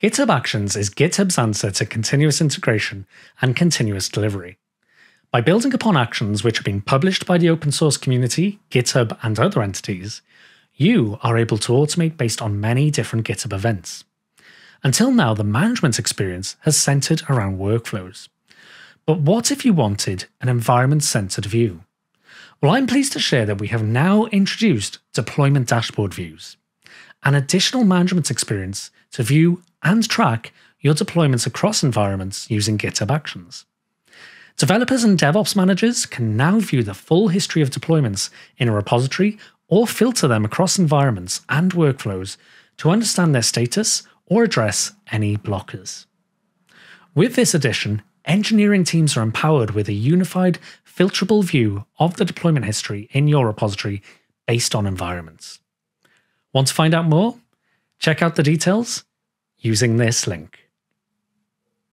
GitHub Actions is GitHub's answer to continuous integration and continuous delivery. By building upon actions which have been published by the open source community, GitHub and other entities, you are able to automate based on many different GitHub events. Until now, the management experience has centered around workflows. But what if you wanted an environment-centered view? Well, I'm pleased to share that we have now introduced deployment dashboard views, an additional management experience to view and track your deployments across environments using GitHub Actions. Developers and DevOps managers can now view the full history of deployments in a repository or filter them across environments and workflows to understand their status or address any blockers. With this addition, engineering teams are empowered with a unified, filterable view of the deployment history in your repository based on environments. Want to find out more? Check out the details using this link.